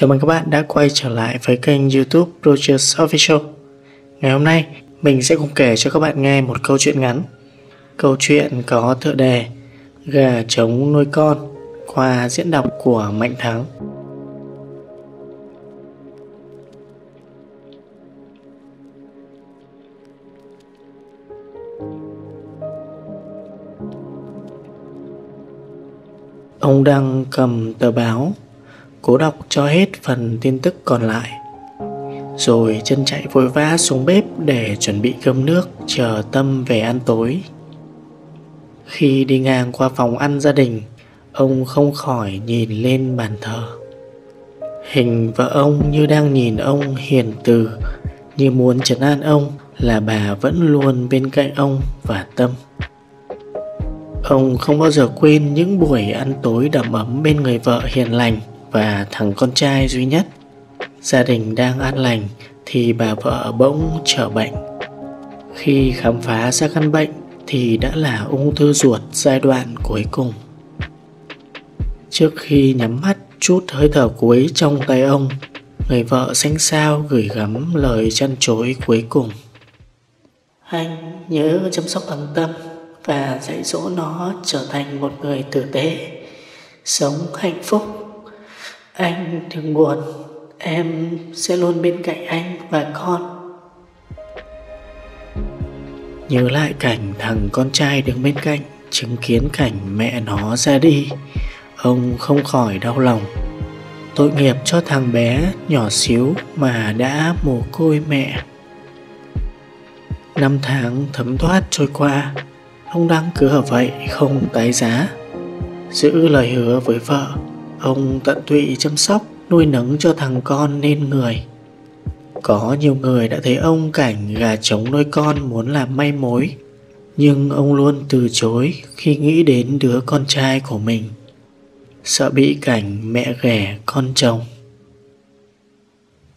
Chào mừng các bạn đã quay trở lại với kênh YouTube Rogers Official. Ngày hôm nay mình sẽ cùng kể cho các bạn nghe một câu chuyện ngắn. Câu chuyện có tựa đề Gà Trống Nuôi Con qua diễn đọc của Mạnh Thắng. Ông đang cầm tờ báo, cố đọc cho hết phần tin tức còn lại, rồi chân chạy vội vã xuống bếp để chuẩn bị cơm nước chờ Tâm về ăn tối. Khi đi ngang qua phòng ăn gia đình, ông không khỏi nhìn lên bàn thờ. Hình vợ ông như đang nhìn ông hiền từ, như muốn trấn an ông là bà vẫn luôn bên cạnh ông và Tâm. Ông không bao giờ quên những buổi ăn tối đầm ấm bên người vợ hiền lành và thằng con trai duy nhất. Gia đình đang an lành thì bà vợ bỗng trở bệnh. Khi khám phá ra căn bệnh thì đã là ung thư ruột giai đoạn cuối cùng. Trước khi nhắm mắt chút hơi thở cuối trong tay ông, người vợ xanh xao gửi gắm lời trăn trối cuối cùng: "Anh nhớ chăm sóc thằng Tâm và dạy dỗ nó trở thành một người tử tế, sống hạnh phúc. Anh đừng buồn, em sẽ luôn bên cạnh anh và con." Nhớ lại cảnh thằng con trai đứng bên cạnh chứng kiến cảnh mẹ nó ra đi, ông không khỏi đau lòng. Tội nghiệp cho thằng bé nhỏ xíu mà đã mồ côi mẹ. Năm tháng thấm thoát trôi qua, ông đang cứ ở vậy không tái giá. Giữ lời hứa với vợ, ông tận tụy chăm sóc, nuôi nấng cho thằng con nên người. Có nhiều người đã thấy ông cảnh gà trống nuôi con muốn làm may mối, nhưng ông luôn từ chối khi nghĩ đến đứa con trai của mình, sợ bị cảnh mẹ ghẻ con chồng.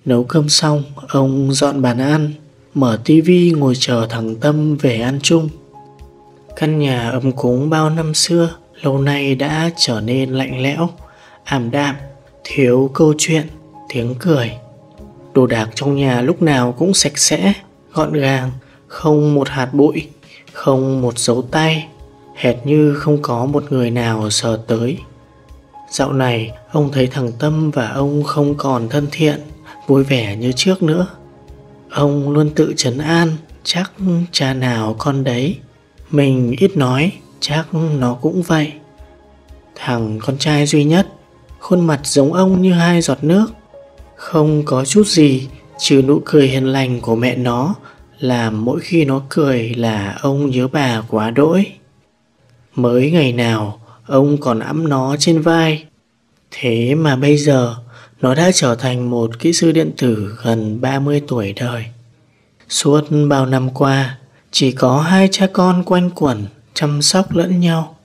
Nấu cơm xong, ông dọn bàn ăn, mở tivi ngồi chờ thằng Tâm về ăn chung. Căn nhà ấm cúng bao năm xưa lâu nay đã trở nên lạnh lẽo, ảm đạm, thiếu câu chuyện, tiếng cười. Đồ đạc trong nhà lúc nào cũng sạch sẽ, gọn gàng, không một hạt bụi, không một dấu tay, hệt như không có một người nào sờ tới. Dạo này, ông thấy thằng Tâm và ông không còn thân thiện, vui vẻ như trước nữa. Ông luôn tự trấn an, chắc cha nào con đấy, mình ít nói, chắc nó cũng vậy. Thằng con trai duy nhất, khuôn mặt giống ông như hai giọt nước, không có chút gì trừ nụ cười hiền lành của mẹ nó, làm mỗi khi nó cười là ông nhớ bà quá đỗi. Mới ngày nào ông còn ẵm nó trên vai, thế mà bây giờ nó đã trở thành một kỹ sư điện tử gần 30 tuổi đời. Suốt bao năm qua, chỉ có hai cha con quanh quẩn chăm sóc lẫn nhau.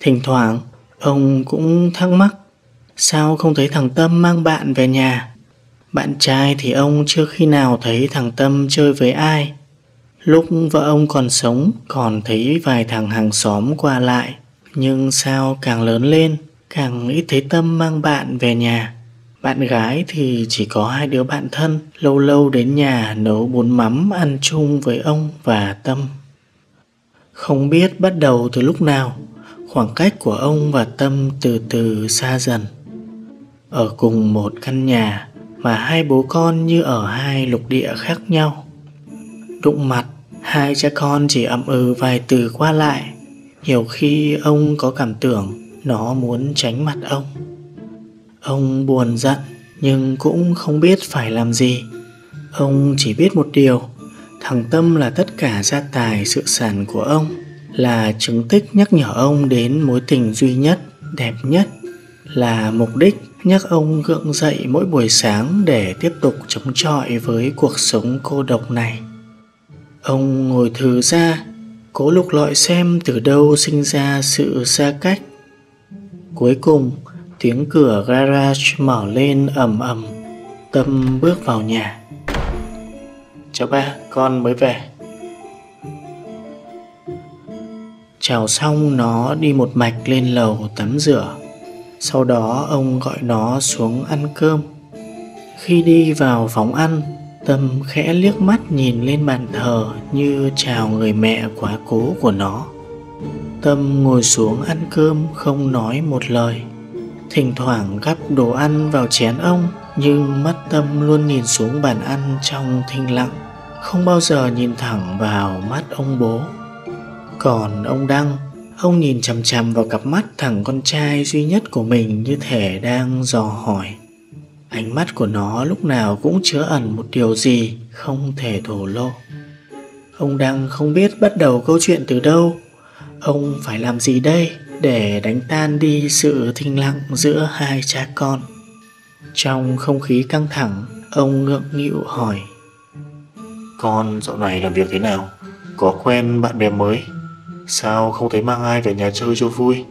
Thỉnh thoảng ông cũng thắc mắc sao không thấy thằng Tâm mang bạn về nhà. Bạn trai thì ông chưa khi nào thấy thằng Tâm chơi với ai. Lúc vợ ông còn sống còn thấy vài thằng hàng xóm qua lại, nhưng sao càng lớn lên càng ít thấy Tâm mang bạn về nhà. Bạn gái thì chỉ có hai đứa bạn thân lâu lâu đến nhà nấu bún mắm ăn chung với ông và Tâm. Không biết bắt đầu từ lúc nào, khoảng cách của ông và Tâm từ từ xa dần. Ở cùng một căn nhà mà hai bố con như ở hai lục địa khác nhau. Đụng mặt, hai cha con chỉ ậm ừ vài từ qua lại. Nhiều khi ông có cảm tưởng nó muốn tránh mặt ông. Ông buồn giận nhưng cũng không biết phải làm gì. Ông chỉ biết một điều, thằng Tâm là tất cả gia tài sự sản của ông, là chứng tích nhắc nhở ông đến mối tình duy nhất, đẹp nhất, là mục đích nhắc ông gượng dậy mỗi buổi sáng để tiếp tục chống chọi với cuộc sống cô độc này. Ông ngồi thừ ra, cố lục lọi xem từ đâu sinh ra sự xa cách. Cuối cùng, tiếng cửa garage mở lên ầm ầm. Tâm bước vào nhà. "Cháu ba, con mới về." Chào xong, nó đi một mạch lên lầu tắm rửa. Sau đó ông gọi nó xuống ăn cơm. Khi đi vào phòng ăn, Tâm khẽ liếc mắt nhìn lên bàn thờ như chào người mẹ quá cố của nó. Tâm ngồi xuống ăn cơm không nói một lời. Thỉnh thoảng gắp đồ ăn vào chén ông, nhưng mắt Tâm luôn nhìn xuống bàn ăn trong thinh lặng, không bao giờ nhìn thẳng vào mắt ông bố. Còn ông Đăng, ông nhìn chằm chằm vào cặp mắt thằng con trai duy nhất của mình như thể đang dò hỏi. Ánh mắt của nó lúc nào cũng chứa ẩn một điều gì không thể thổ lộ. Ông Đăng không biết bắt đầu câu chuyện từ đâu. Ông phải làm gì đây để đánh tan đi sự thinh lặng giữa hai cha con? Trong không khí căng thẳng, ông ngượng nghịu hỏi: "Con dạo này làm việc thế nào? Có quen bạn bè mới? Sao không thấy mang ai về nhà chơi cho vui?"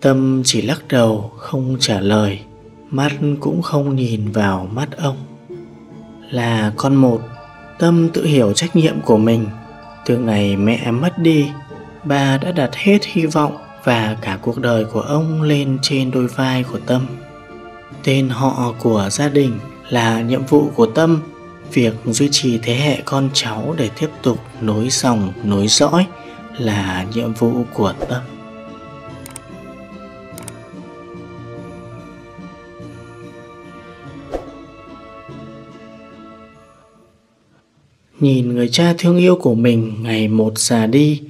Tâm chỉ lắc đầu không trả lời, mắt cũng không nhìn vào mắt ông. Là con một, Tâm tự hiểu trách nhiệm của mình. Từ ngày mẹ mất đi, bà đã đặt hết hy vọng và cả cuộc đời của ông lên trên đôi vai của Tâm. Tên họ của gia đình là nhiệm vụ của Tâm, việc duy trì thế hệ con cháu để tiếp tục nối dòng nối dõi là nhiệm vụ của Tâm. Nhìn người cha thương yêu của mình ngày một già đi,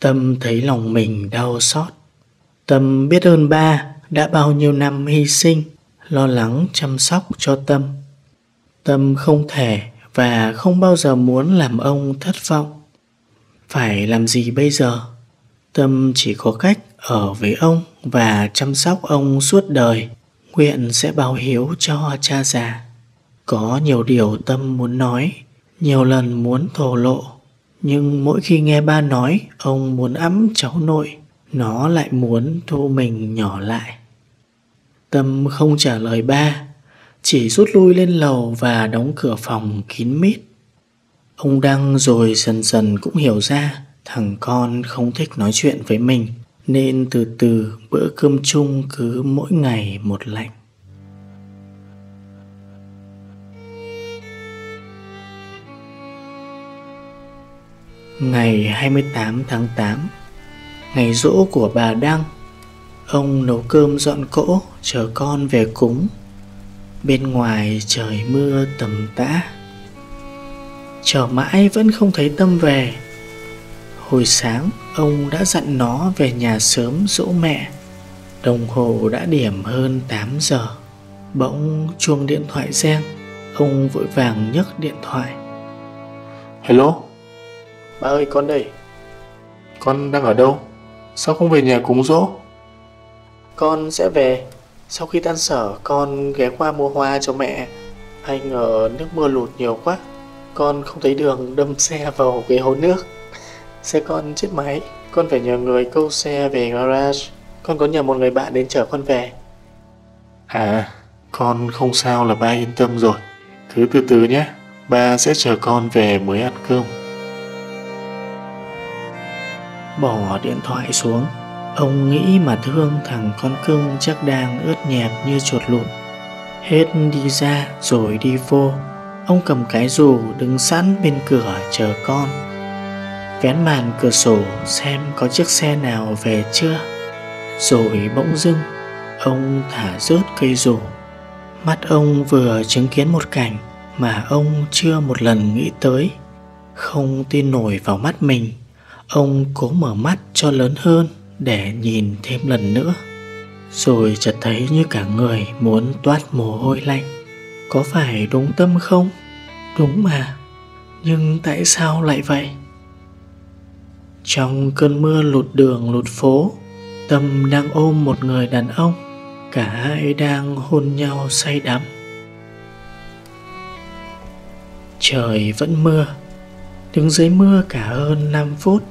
Tâm thấy lòng mình đau xót. Tâm biết ơn ba đã bao nhiêu năm hy sinh, lo lắng chăm sóc cho Tâm. Tâm không thể và không bao giờ muốn làm ông thất vọng. Phải làm gì bây giờ? Tâm chỉ có cách ở với ông và chăm sóc ông suốt đời, nguyện sẽ báo hiếu cho cha già. Có nhiều điều Tâm muốn nói, nhiều lần muốn thổ lộ, nhưng mỗi khi nghe ba nói ông muốn ẵm cháu nội, nó lại muốn thu mình nhỏ lại. Tâm không trả lời ba, chỉ rút lui lên lầu và đóng cửa phòng kín mít. Ông Đăng rồi dần dần cũng hiểu ra thằng con không thích nói chuyện với mình, nên từ từ bữa cơm chung cứ mỗi ngày một lạnh. Ngày 28 tháng 8, ngày giỗ của bà Đăng, ông nấu cơm dọn cỗ chờ con về cúng. Bên ngoài trời mưa tầm tã. Chờ mãi vẫn không thấy Tâm về. Hồi sáng ông đã dặn nó về nhà sớm dỗ mẹ. Đồng hồ đã điểm hơn 8 giờ. Bỗng chuông điện thoại reng. Ông vội vàng nhấc điện thoại. "Hello? Ba ơi, con đây. Con đang ở đâu? Sao không về nhà cúng dỗ?" "Con sẽ về. Sau khi tan sở con ghé qua mua hoa cho mẹ. Ai ngờ nước mưa lụt nhiều quá, con không thấy đường đâm xe vào cái hố nước. Xe con chết máy, con phải nhờ người câu xe về garage. Con có nhờ một người bạn đến chở con về." "À, con không sao là ba yên tâm rồi. Cứ từ từ nhé, ba sẽ chở con về mới ăn cơm." Bỏ điện thoại xuống, ông nghĩ mà thương thằng con cưng chắc đang ướt nhẹp như chuột lụn. Hết đi ra rồi đi vô, ông cầm cái dù đứng sẵn bên cửa chờ con. Vén màn cửa sổ xem có chiếc xe nào về chưa. Rồi bỗng dưng, ông thả rớt cây dù. Mắt ông vừa chứng kiến một cảnh mà ông chưa một lần nghĩ tới. Không tin nổi vào mắt mình, ông cố mở mắt cho lớn hơn để nhìn thêm lần nữa. Rồi chợt thấy như cả người muốn toát mồ hôi lạnh. Có phải đúng Tâm không? Đúng mà. Nhưng tại sao lại vậy? Trong cơn mưa lụt đường lụt phố, Tâm đang ôm một người đàn ông. Cả hai đang hôn nhau say đắm. Trời vẫn mưa. Đứng dưới mưa cả hơn 5 phút,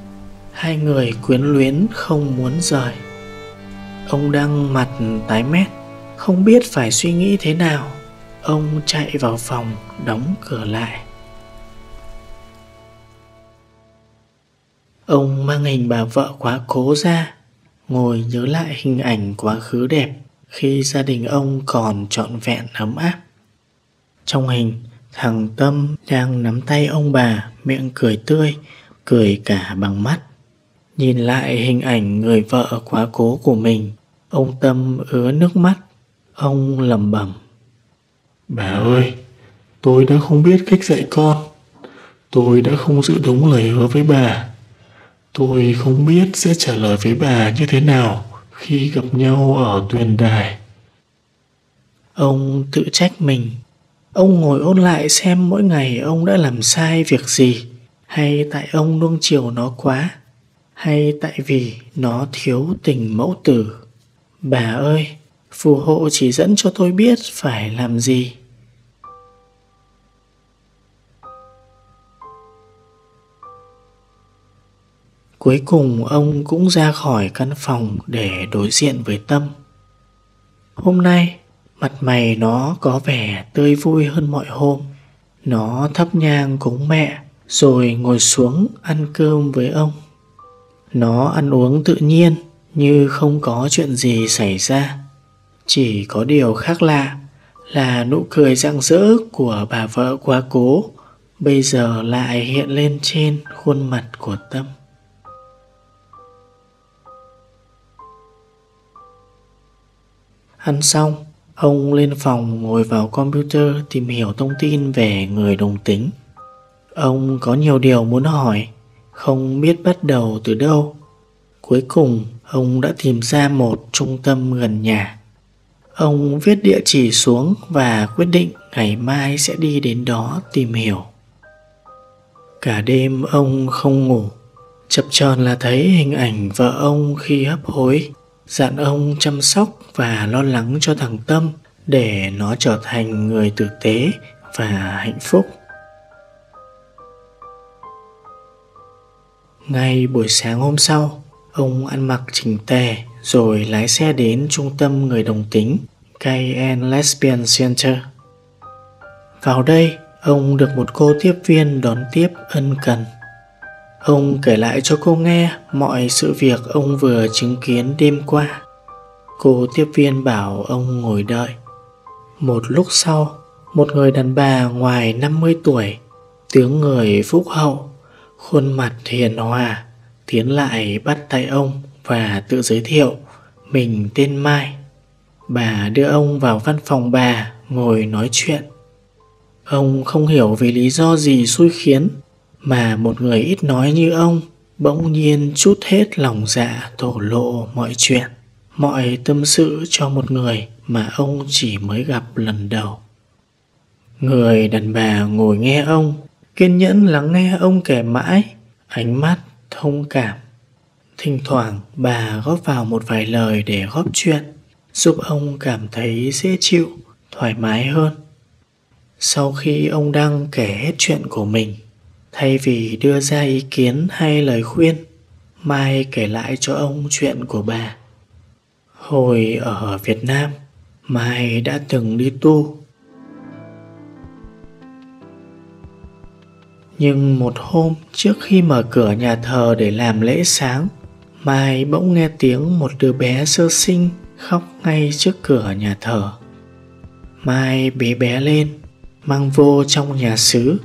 hai người quyến luyến không muốn rời. Ông Đăng mặt tái mét, không biết phải suy nghĩ thế nào. Ông chạy vào phòng, đóng cửa lại. Ông mang hình bà vợ quá cố ra, ngồi nhớ lại hình ảnh quá khứ đẹp khi gia đình ông còn trọn vẹn ấm áp. Trong hình, thằng Tâm đang nắm tay ông bà, miệng cười tươi, cười cả bằng mắt. Nhìn lại hình ảnh người vợ quá cố của mình, ông Tâm ứa nước mắt. Ông lẩm bẩm: "Bà ơi, tôi đã không biết cách dạy con. Tôi đã không giữ đúng lời hứa với bà. Tôi không biết sẽ trả lời với bà như thế nào khi gặp nhau ở Tuyền Đài." Ông tự trách mình. Ông ngồi ôn lại xem mỗi ngày ông đã làm sai việc gì. Hay tại ông nuông chiều nó quá, hay tại vì nó thiếu tình mẫu tử. Bà ơi, phù hộ chỉ dẫn cho tôi biết phải làm gì. Cuối cùng ông cũng ra khỏi căn phòng để đối diện với Tâm. Hôm nay, mặt mày nó có vẻ tươi vui hơn mọi hôm. Nó thắp nhang cúng mẹ rồi ngồi xuống ăn cơm với ông. Nó ăn uống tự nhiên như không có chuyện gì xảy ra. Chỉ có điều khác lạ là nụ cười rạng rỡ của bà vợ quá cố bây giờ lại hiện lên trên khuôn mặt của Tâm. Ăn xong, ông lên phòng ngồi vào computer tìm hiểu thông tin về người đồng tính. Ông có nhiều điều muốn hỏi, không biết bắt đầu từ đâu. Cuối cùng, ông đã tìm ra một trung tâm gần nhà. Ông viết địa chỉ xuống và quyết định ngày mai sẽ đi đến đó tìm hiểu. Cả đêm ông không ngủ, chập chờn là thấy hình ảnh vợ ông khi hấp hối, dặn ông chăm sóc và lo lắng cho thằng Tâm để nó trở thành người tử tế và hạnh phúc. Ngay buổi sáng hôm sau, ông ăn mặc chỉnh tề rồi lái xe đến trung tâm người đồng tính Gay and Lesbian Center. Vào đây, ông được một cô tiếp viên đón tiếp ân cần. Ông kể lại cho cô nghe mọi sự việc ông vừa chứng kiến đêm qua. Cô tiếp viên bảo ông ngồi đợi. Một lúc sau, một người đàn bà ngoài 50 tuổi, tướng người phúc hậu, khuôn mặt hiền hòa, tiến lại bắt tay ông và tự giới thiệu mình tên Mai. Bà đưa ông vào văn phòng bà ngồi nói chuyện. Ông không hiểu vì lý do gì xui khiến mà một người ít nói như ông bỗng nhiên trút hết lòng dạ thổ lộ mọi chuyện, mọi tâm sự cho một người mà ông chỉ mới gặp lần đầu. Người đàn bà ngồi nghe ông, kiên nhẫn lắng nghe ông kể mãi, ánh mắt thông cảm. Thỉnh thoảng bà góp vào một vài lời để góp chuyện, giúp ông cảm thấy dễ chịu, thoải mái hơn. Sau khi ông đang kể hết chuyện của mình, thay vì đưa ra ý kiến hay lời khuyên, Mai kể lại cho ông chuyện của bà. Hồi ở Việt Nam, Mai đã từng đi tu. Nhưng một hôm trước khi mở cửa nhà thờ để làm lễ sáng, Mai bỗng nghe tiếng một đứa bé sơ sinh khóc ngay trước cửa nhà thờ. Mai bế bé lên, mang vô trong nhà xứ.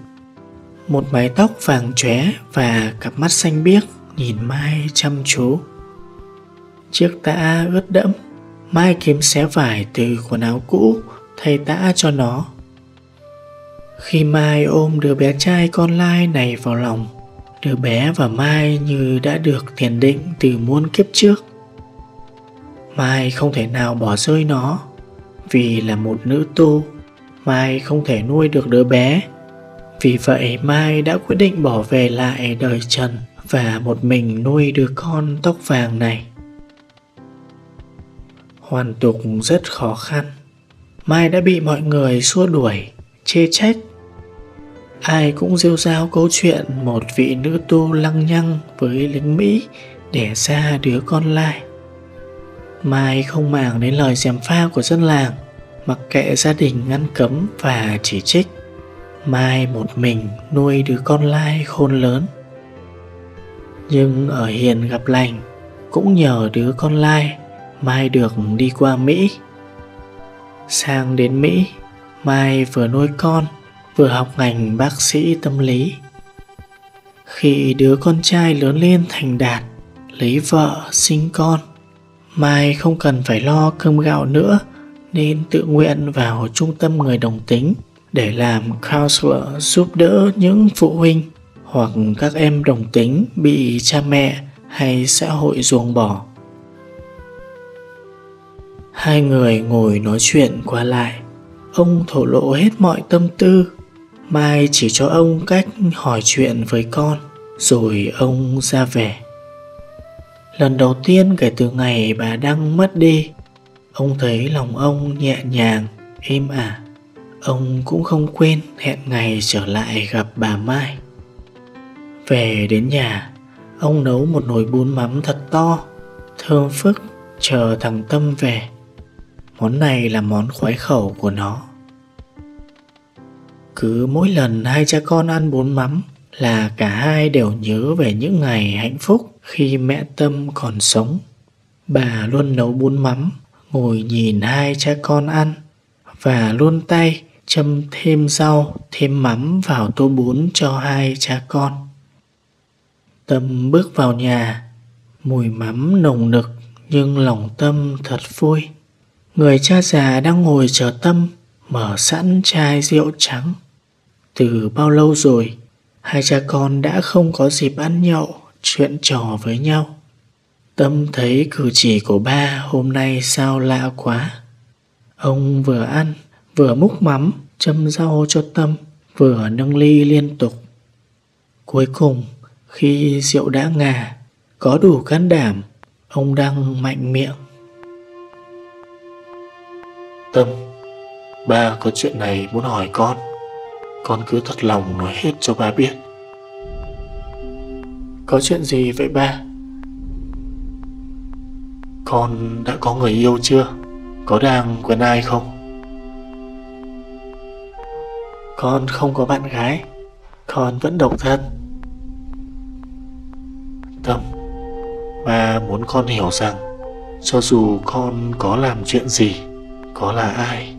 Một mái tóc vàng chóe và cặp mắt xanh biếc nhìn Mai chăm chú. Chiếc tã ướt đẫm, Mai kiếm xé vải từ quần áo cũ thay tã cho nó. Khi Mai ôm đứa bé trai con lai này vào lòng, đứa bé và Mai như đã được thiền định từ muôn kiếp trước. Mai không thể nào bỏ rơi nó. Vì là một nữ tu, Mai không thể nuôi được đứa bé. Vì vậy Mai đã quyết định bỏ về lại đời trần và một mình nuôi đứa con tóc vàng này. Hoàn tục rất khó khăn. Mai đã bị mọi người xua đuổi, chê trách. Ai cũng rêu rao câu chuyện một vị nữ tu lăng nhăng với lính Mỹ đẻ ra đứa con lai. Mai không màng đến lời gièm pha của dân làng, mặc kệ gia đình ngăn cấm và chỉ trích. Mai một mình nuôi đứa con lai khôn lớn. Nhưng ở hiền gặp lành, cũng nhờ đứa con lai, Mai được đi qua Mỹ. Sang đến Mỹ, Mai vừa nuôi con, vừa học ngành bác sĩ tâm lý. Khi đứa con trai lớn lên thành đạt, lấy vợ, sinh con, Mai không cần phải lo cơm gạo nữa nên tự nguyện vào trung tâm người đồng tính để làm counselor giúp đỡ những phụ huynh hoặc các em đồng tính bị cha mẹ hay xã hội ruồng bỏ. Hai người ngồi nói chuyện qua lại, ông thổ lộ hết mọi tâm tư. Mai chỉ cho ông cách hỏi chuyện với con, rồi ông ra về. Lần đầu tiên kể từ ngày bà Đăng mất đi, ông thấy lòng ông nhẹ nhàng, êm ả. Ông cũng không quên hẹn ngày trở lại gặp bà Mai. Về đến nhà, ông nấu một nồi bún mắm thật to, thơm phức, chờ thằng Tâm về. Món này là món khoái khẩu của nó. Cứ mỗi lần hai cha con ăn bún mắm là cả hai đều nhớ về những ngày hạnh phúc khi mẹ Tâm còn sống. Bà luôn nấu bún mắm, ngồi nhìn hai cha con ăn và luôn tay châm thêm rau, thêm mắm vào tô bún cho hai cha con. Tâm bước vào nhà, mùi mắm nồng nực nhưng lòng Tâm thật vui. Người cha già đang ngồi chờ Tâm, mở sẵn chai rượu trắng. Từ bao lâu rồi, hai cha con đã không có dịp ăn nhậu, chuyện trò với nhau. Tâm thấy cử chỉ của ba hôm nay sao lạ quá. Ông vừa ăn, vừa múc mắm, châm rau cho Tâm, vừa nâng ly liên tục. Cuối cùng, khi rượu đã ngà, có đủ can đảm, ông đang mạnh miệng. Tâm, ba có chuyện này muốn hỏi con cứ thật lòng nói hết cho ba biết. Có chuyện gì vậy ba? Con đã có người yêu chưa? Có đang quen ai không? Con không có bạn gái, con vẫn độc thân. Tâm, ba muốn con hiểu rằng cho dù con có làm chuyện gì, có là ai,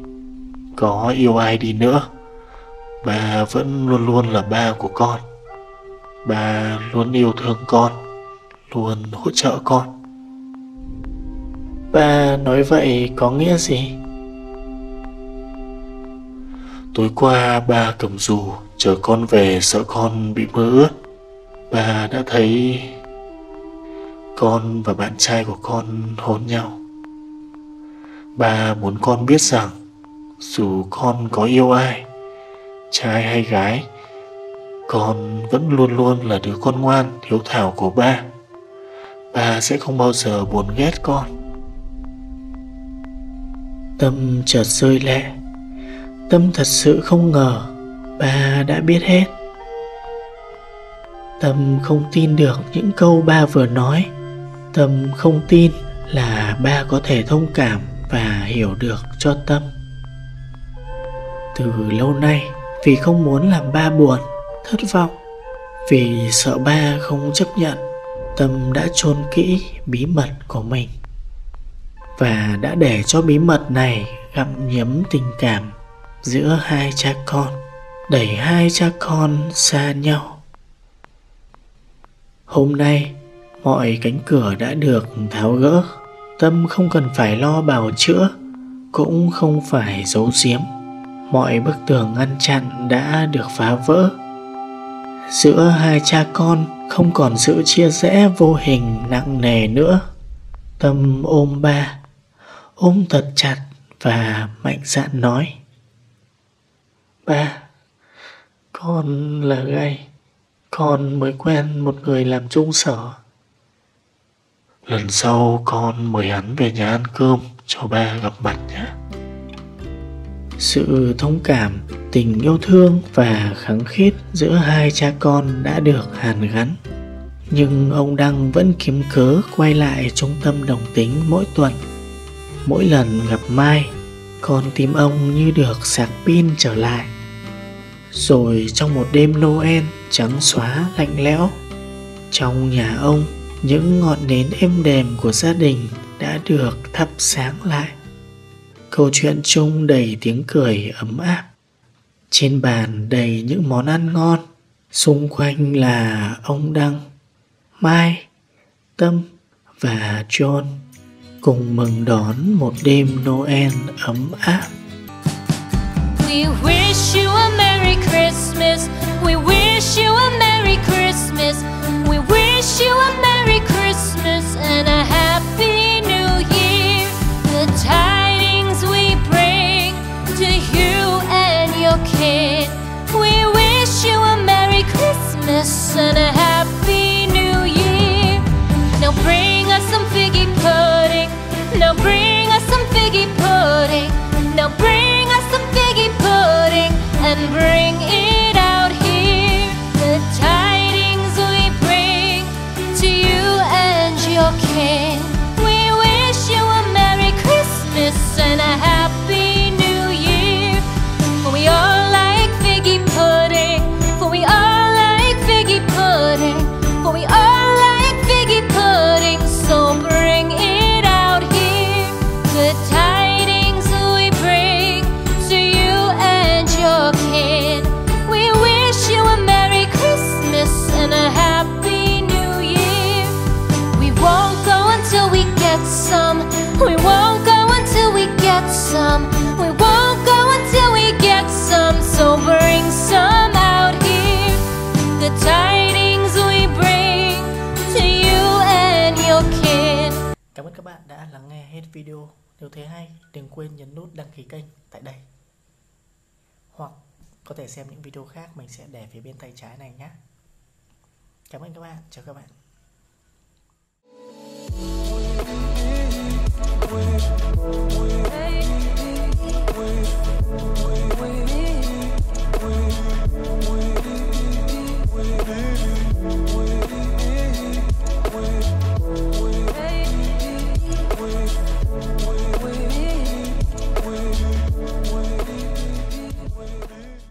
có yêu ai đi nữa, ba vẫn luôn luôn là ba của con. Ba luôn yêu thương con, luôn hỗ trợ con. Ba nói vậy có nghĩa gì? Tối qua ba cầm dù chở con về sợ con bị mưa ướt. Ba đã thấy con và bạn trai của con hôn nhau. Ba muốn con biết rằng dù con có yêu ai, trai hay gái, con vẫn luôn luôn là đứa con ngoan, hiếu thảo của ba. Ba sẽ không bao giờ buồn ghét con. Tâm chợt rơi lệ. Tâm thật sự không ngờ ba đã biết hết. Tâm không tin được những câu ba vừa nói. Tâm không tin là ba có thể thông cảm và hiểu được cho Tâm. Từ lâu nay, vì không muốn làm ba buồn, thất vọng, vì sợ ba không chấp nhận, Tâm đã chôn kỹ bí mật của mình và đã để cho bí mật này gặm nhấm tình cảm giữa hai cha con, đẩy hai cha con xa nhau. Hôm nay, mọi cánh cửa đã được tháo gỡ. Tâm không cần phải lo bào chữa, cũng không phải giấu giếm. Mọi bức tường ngăn chặn đã được phá vỡ. Giữa hai cha con không còn sự chia rẽ vô hình nặng nề nữa. Tâm ôm ba, ôm thật chặt và mạnh dạn nói: Ba, con là gay, con mới quen một người làm chung sở. Lần sau con mời hắn về nhà ăn cơm cho ba gặp mặt nhé. Sự thông cảm, tình yêu thương và kháng khít giữa hai cha con đã được hàn gắn. Nhưng ông Đăng vẫn kiếm cớ quay lại trung tâm đồng tính mỗi tuần. Mỗi lần gặp Mai, con tim ông như được sạc pin trở lại. Rồi trong một đêm Noel trắng xóa lạnh lẽo, trong nhà ông, những ngọn nến êm đềm của gia đình đã được thắp sáng lại. câu chuyện chung đầy tiếng cười ấm áp. Trên bàn đầy những món ăn ngon, xung quanh là ông Đăng, Mai, Tâm và John cùng mừng đón một đêm Noel ấm áp. We wish you a Merry Christmas. We wish you a Merry Christmas. We wish you a Merry Christmas and a Happy New Year. The tidings we bring to you and your kid. We wish you a Merry Christmas and a Happy New Year. Now bring us some figgy pudding. Now bring us some figgy pudding. Now bring us some figgy pudding and bring it out here. The tidings we bring to you and your kin. We wish you a Merry Christmas and a Happy New Year. For we all like figgy pudding. For we all like figgy pudding. For we all like figgy pudding. So bring it out here. The tidings we bring to you and your kin. We wish you a Merry Christmas and a Happy New Year. We won't go until we get some. We won't go until we get some. We won't go until we get some. So bring some out here. The tidings we bring to you and your kin. Cảm ơn các bạn đã lắng nghe hết video. Nếu thấy hay, đừng quên nhấn nút đăng ký kênh tại đây. Hoặc có thể xem những video khác mình sẽ để phía bên tay trái này nhé. Cảm ơn các bạn, chào các bạn.